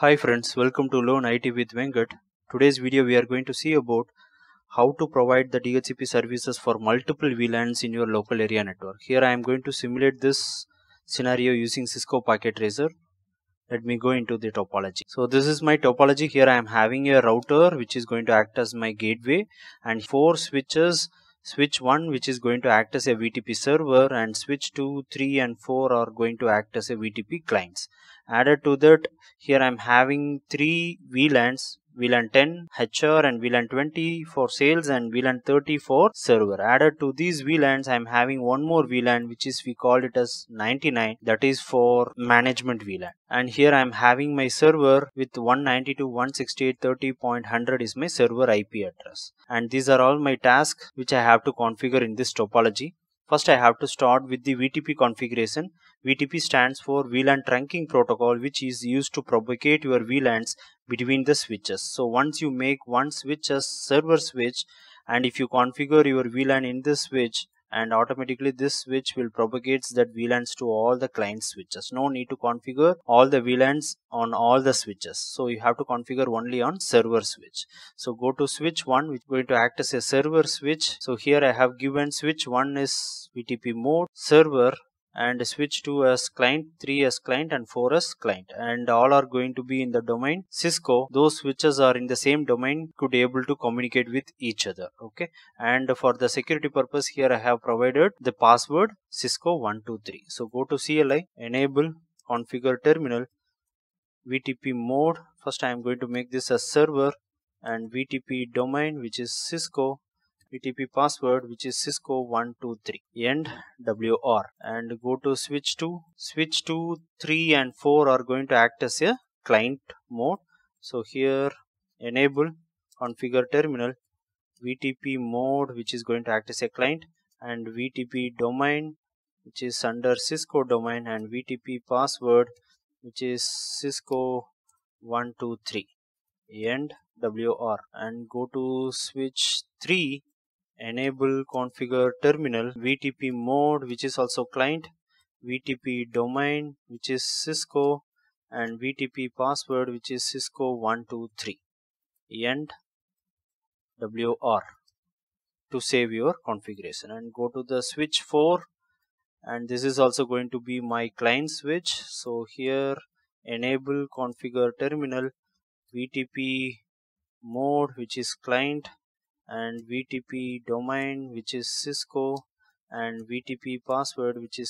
Hi friends, welcome to Learn IT with Venkad. Today's video we are going to see about how to provide the DHCP services for multiple VLANs in your local area network. Here I am going to simulate this scenario using Cisco Packet Tracer. Let me go into the topology. So this is my topology. Here I am having a router which is going to act as my gateway and four switches. Switch 1 which is going to act as a VTP server and switch 2, 3 and 4 are going to act as a VTP clients. Added to that, here I am having 3 VLANs, VLAN 10, HR and VLAN 20 for sales and VLAN 30 for server. Added to these VLANs, I am having one more VLAN which is, we called it as 99, that is for management VLAN. And here I am having my server with 192.168.30.100 is my server IP address. And these are all my tasks which I have to configure in this topology. First, I have to start with the VTP configuration. VTP stands for VLAN trunking protocol, which is used to propagate your VLANs between the switches. So once you make one switch as server switch, and if you configure your VLAN in this switch, and automatically this switch will propagates that VLANs to all the client switches. No need to configure all the VLANs on all the switches. So you have to configure only on server switch. So go to switch 1, which is going to act as a server switch. So here I have given switch 1 is VTP mode server and switch 2 as client, 3 as client and 4 as client, and all are going to be in the domain Cisco. Those switches are in the same domain, could be able to communicate with each other. Okay, and for the security purpose here I have provided the password Cisco123. So go to CLI, enable, configure terminal, VTP mode. First I am going to make this as server and VTP domain which is Cisco, VTP password which is Cisco123 and WR, and go to switch 2. Switch 2, 3 and 4 are going to act as a client mode. So here enable, configure terminal, VTP mode which is going to act as a client and VTP domain which is under Cisco domain and VTP password which is Cisco123 and WR, and go to switch 3. Enable, configure terminal, VTP mode which is also client, VTP domain which is Cisco and VTP password which is Cisco123 and WR to save your configuration, and go to the switch 4 and this is also going to be my client switch. So here enable, configure terminal, VTP mode which is client and VTP domain which is Cisco and VTP password which is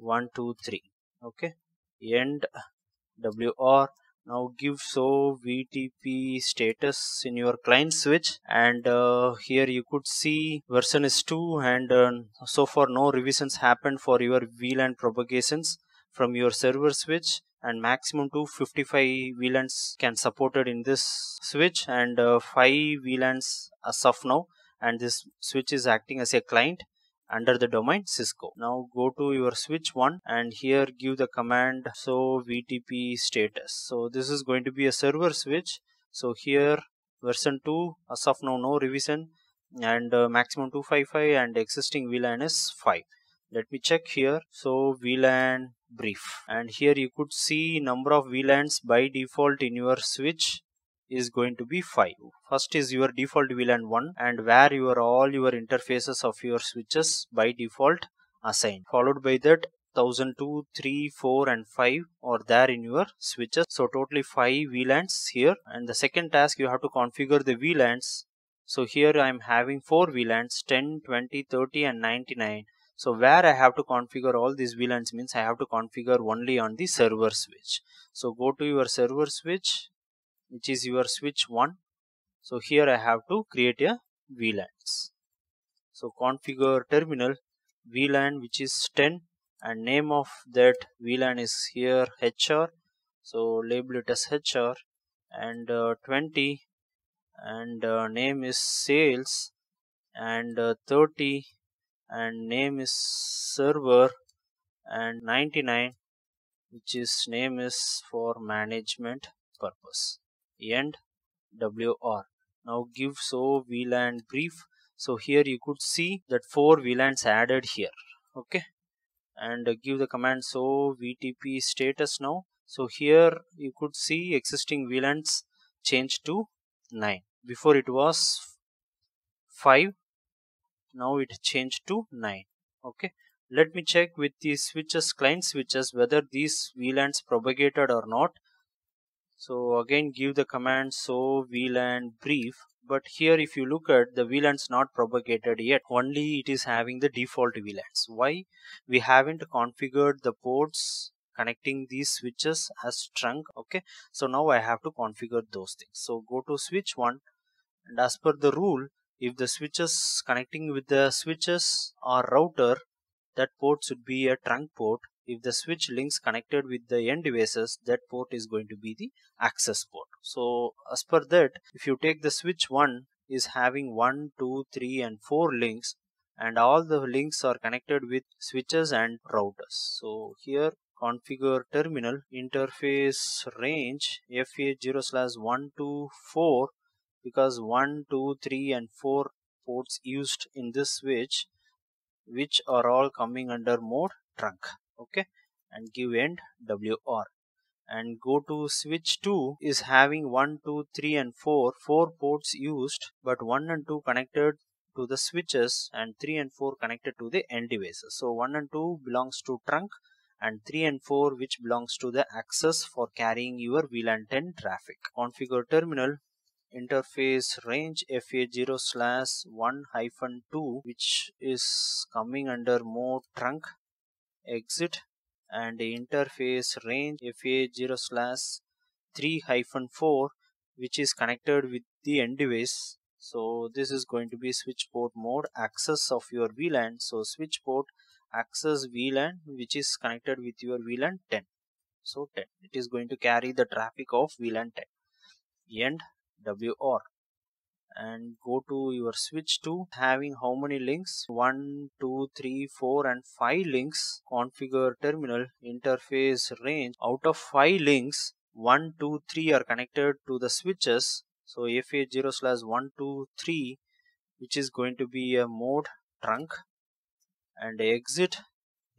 Cisco123, okay, and WR. Now give so VTP status in your client switch, and here you could see version is 2 and so far no revisions happened for your VLAN propagations from your server switch, and maximum 255 VLANs can supported in this switch and 5 VLANs as of now, and this switch is acting as a client under the domain Cisco. Now go to your switch 1 and here give the command so VTP status. So this is going to be a server switch. So here version 2 as of now no revision, and maximum 255 and existing VLAN is 5. Let me check here. So VLAN brief, and here you could see number of VLANs by default in your switch is going to be 5. First is your default VLAN 1 and where all your interfaces of your switches by default assigned, followed by that 1000, 2, 3, 4 and 5 are there in your switches. So totally 5 VLANs here, and the second task you have to configure the VLANs. So here I am having 4 VLANs, 10, 20, 30 and 99. So where I have to configure all these VLANs means I have to configure only on the server switch. So go to your server switch which is your switch 1. So here I have to create a VLANs. So configure terminal, VLAN which is 10 and name of that VLAN is here HR. So label it as HR, and 20 and name is sales, and 30 and name is server, and 99 which is name is for management purpose and WR. Now give so VLAN brief. So here you could see that 4 VLANs added here, okay, and give the command so VTP status now, So here you could see existing VLANs changed to 9. Before it was 5, now it changed to 9. Okay, let me check with the switches, client switches, whether these VLANs propagated or not. So again give the command so VLAN brief, but here if you look at the VLANs not propagated yet, only it is having the default VLANs. Why? We haven't configured the ports connecting these switches as trunk. Okay, so now I have to configure those things. So go to switch 1, and as per the rule, if the switches connecting with the switches or router, that port should be a trunk port. If the switch links connected with the end devices, that port is going to be the access port. So as per that, if you take the switch 1 is having 1, 2, 3 and 4 links, and all the links are connected with switches and routers. So here configure terminal interface range FA0/1 to 4, because 1, 2, 3 and 4 ports used in this switch, which are all coming under mode trunk. Okay, and give end WR, and go to switch 2 is having 1, 2, 3 and 4 ports used, but 1 and 2 connected to the switches and 3 and 4 connected to the end devices. So 1 and 2 belongs to trunk, and 3 and 4 which belongs to the access for carrying your VLAN 10 traffic. Configure terminal interface range FA0/1-2, which is coming under mode trunk, exit, and interface range FA0/3-4, which is connected with the end device. So this is going to be switch port mode access of your VLAN. So switch port access VLAN, which is connected with your VLAN 10. So 10, it is going to carry the traffic of VLAN 10. End WR, and go to your switch 2 having how many links? 1, 2, 3, 4 and 5 links. Configure terminal interface range. Out of 5 links, 1, 2, 3 are connected to the switches. So FA0/1 to 3, which is going to be a mode trunk, and exit.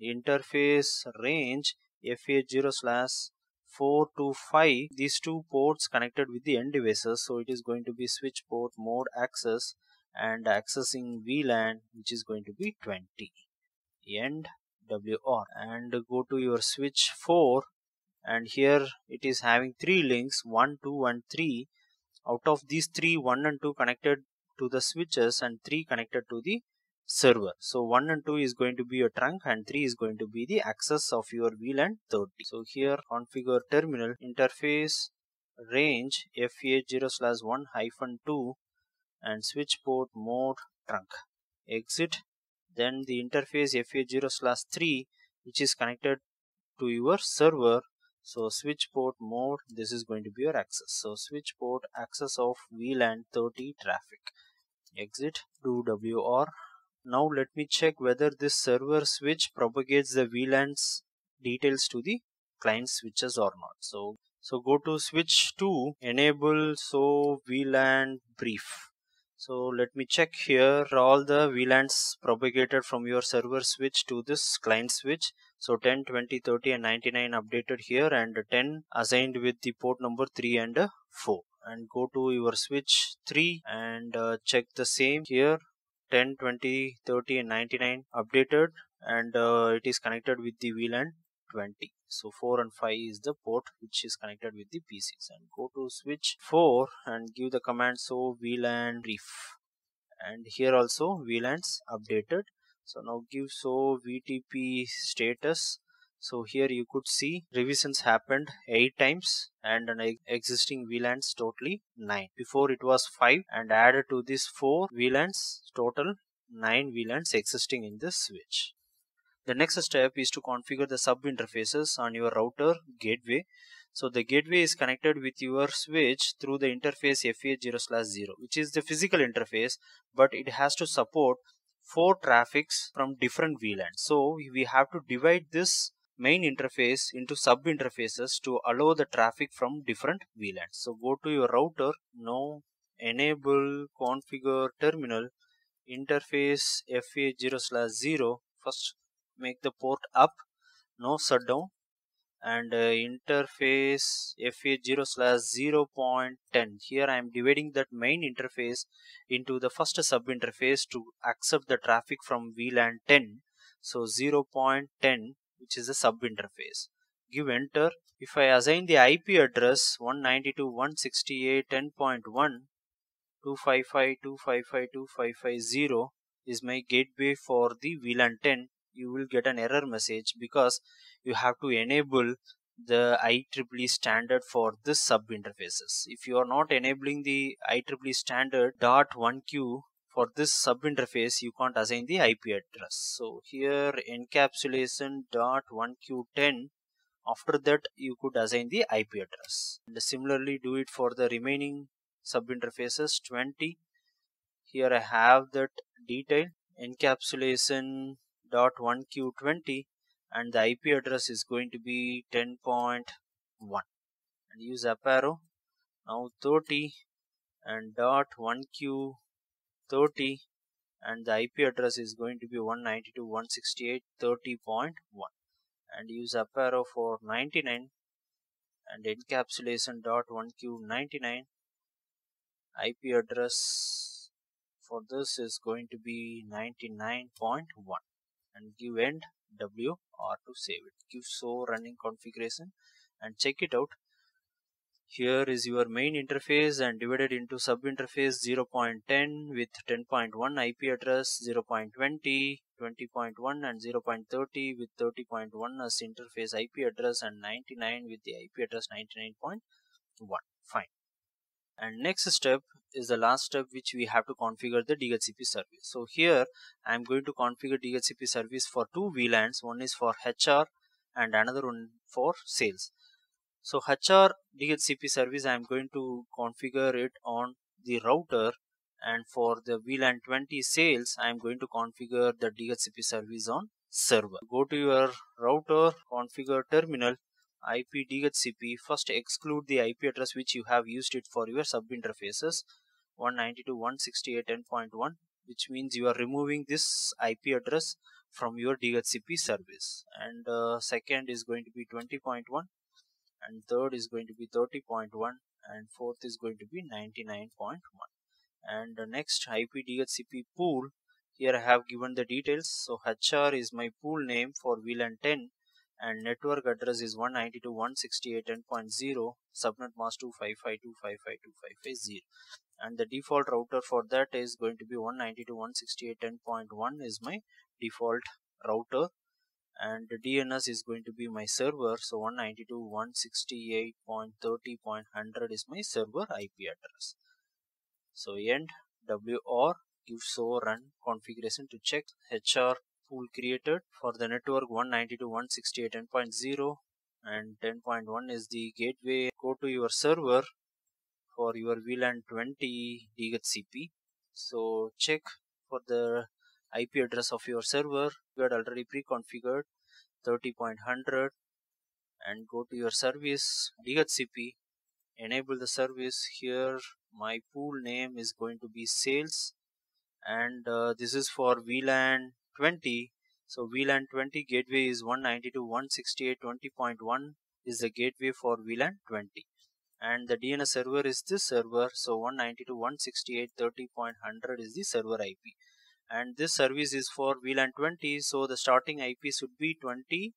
Interface range FA0/4 to 5, these two ports connected with the end devices, so it is going to be switch port mode access and accessing VLAN, which is going to be 20. End WR, and go to your switch 4, and here it is having 3 links, 1, 2 and 3. Out of these 3, 1 and 2 connected to the switches and 3 connected to the server. So 1 and 2 is going to be your trunk, and 3 is going to be the access of your VLAN 30. So here configure terminal interface range FA0/1-2 and switch port mode trunk, exit. Then the interface FA0/3, which is connected to your server. So switch port mode, this is going to be your access. So switch port access of VLAN 30 traffic, exit. Do WR. Now let me check whether this server switch propagates the VLAN's details to the client switches or not. So go to switch 2, enable so VLAN brief. So let me check here all the VLANs propagated from your server switch to this client switch. So 10, 20, 30 and 99 updated here, and 10 assigned with the port number 3 and 4. And go to your switch 3 and check the same here. 10, 20, 30 and 99 updated, and it is connected with the VLAN 20. So 4 and 5 is the port which is connected with the PCs. And go to switch 4 and give the command so VLAN brief, and here also VLANs updated. So now give so VTP status. So here you could see revisions happened 8 times, and an existing VLANs totally 9. Before it was 5, and added to this 4 VLANs, total 9 VLANs existing in this switch. The next step is to configure the sub interfaces on your router gateway. So the gateway is connected with your switch through the interface FA0/0, which is the physical interface, but it has to support 4 traffics from different VLANs. So we have to divide this main interface into sub interfaces to allow the traffic from different VLANs. So go to your router, now enable configure terminal interface FA0/0. First make the port up, now shut down, and interface FA0/0.10. Here I am dividing that main interface into the first sub interface to accept the traffic from VLAN 10. So 0.10, which is the sub interface. Give enter. If I assign the IP address 192.168.10.1.255.255.255.0 is my gateway for the VLAN 10, you will get an error message because you have to enable the IEEE standard for this sub interfaces. If you are not enabling the IEEE standard .1Q for this sub interface, you can't assign the IP address. So here encapsulation .1Q10. After that, you could assign the IP address. And similarly, do it for the remaining sub interfaces 20. Here I have that detail encapsulation .1Q20 and the IP address is going to be 10.1 and use up arrow. Now 30 and .1Q30 and the IP address is going to be 192.168.30.1 and use up arrow for 99 and encapsulation .1Q99. IP address for this is going to be 99.1 and give end W or to save it. Give so running configuration and check it out. Here is your main interface and divided into sub interface 0.10 with 10.1 IP address, 0.20, 20.1 and 0.30 with 30.1 as interface IP address and 99 with the IP address 99.1. Fine. And next step is the last step, which we have to configure the DHCP service. So here I am going to configure DHCP service for two VLANs. One is for HR and another one for sales. So HR DHCP service I am going to configure it on the router, and for the VLAN 20 sales I am going to configure the DHCP service on server. Go to your router, configure terminal, IP DHCP. First exclude the IP address which you have used it for your sub interfaces 192.168.10.1, which means you are removing this IP address from your DHCP service. And second is going to be 20.1 and third is going to be 30.1 and fourth is going to be 99.1. And next IP DHCP pool, here I have given the details. So HR is my pool name for VLAN 10. And network address is 192.168.10.0, subnet mask 255.255.255.0, and the default router for that is going to be 192.168.10.1 is my default router, and the DNS is going to be my server. So 192.168.30.100 is my server IP address. So end WR, give so run configuration to check. HR pool created for the network 192.168.10.0 and 10.1 is the gateway. Go to your server for your VLAN 20 DHCP. So check for the IP address of your server. You had already pre-configured 30.100 and go to your service DHCP. Enable the service. Here my pool name is going to be sales and this is for VLAN 20. So VLAN 20 gateway is 192.168.20.1 is the gateway for VLAN 20 and the DNS server is this server. So 192.168.30.100 is the server IP and this service is for VLAN 20. So the starting IP should be 20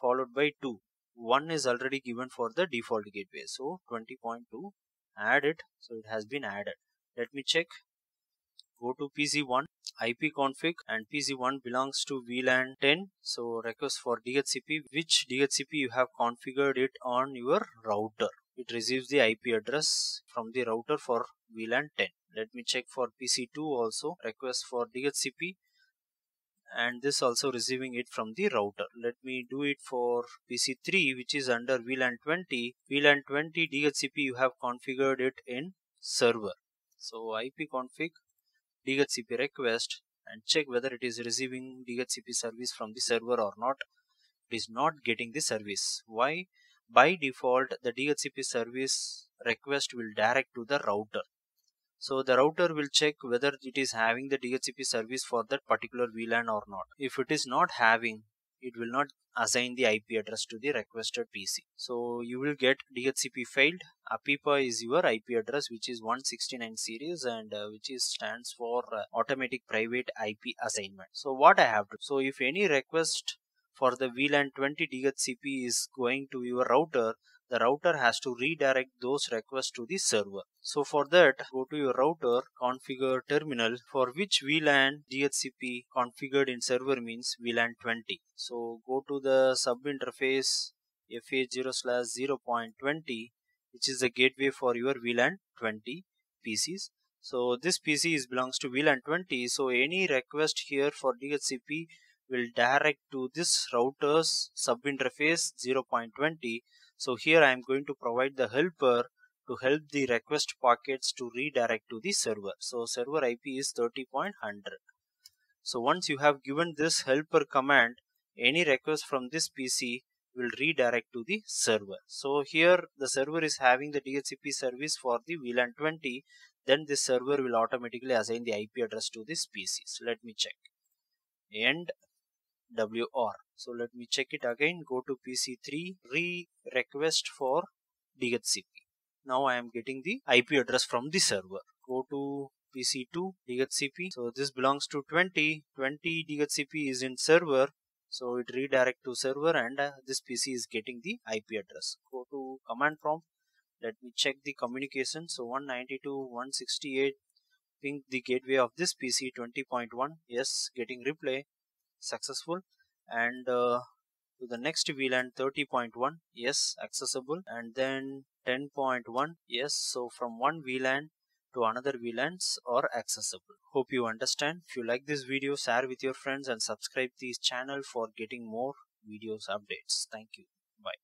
followed by 2. 1 is already given for the default gateway. So 20.2, add it. So it has been added. Let me check. Go to PC1 IP config and PC1 belongs to VLAN 10. So request for DHCP, which DHCP you have configured it on your router. It receives the IP address from the router for VLAN 10. Let me check for PC2 also. Request for DHCP and this also receiving it from the router. Let me do it for PC3, which is under VLAN 20. VLAN 20 DHCP you have configured it in server. So IP config DHCP request and check whether it is receiving DHCP service from the server or not. It is not getting the service. Why? By default, the DHCP service request will direct to the router. So the router will check whether it is having the DHCP service for that particular VLAN or not. If it is not having, it will not assign the IP address to the requested PC. So you will get DHCP failed. APIPA is your IP address, which is 169 series and which is stands for automatic private IP assignment. So what I have to do, so if any request for the VLAN 20 DHCP is going to your router, the router has to redirect those requests to the server. So for that, go to your router, configure terminal, for which VLAN DHCP configured in server means VLAN 20. So go to the sub interface FA0/0.20, which is the gateway for your VLAN 20 PCs. So this PC is belongs to VLAN 20. So any request here for DHCP will direct to this router's sub interface 0.20. So here I am going to provide the helper to help the request packets to redirect to the server. So server IP is 30.100. So once you have given this helper command, any request from this PC will redirect to the server. So here the server is having the DHCP service for the VLAN 20. Then this server will automatically assign the IP address to this PC. So let me check. And WR. So let me check it again. Go to PC3, request for DHCP. Now I am getting the IP address from the server. Go to PC2, DHCP. So this belongs to 20. 20 DHCP is in server. So it redirect to server and this PC is getting the IP address. Go to command prompt. Let me check the communication. So 192.168. Ping the gateway of this PC 20.1. Yes, getting replay. Successful. And to the next VLAN 30.1, yes, accessible. And then 10.1, yes. So from one VLAN to another VLANs are accessible. Hope you understand. If you like this video, share with your friends and subscribe to this channel for getting more videos updates. Thank you. Bye.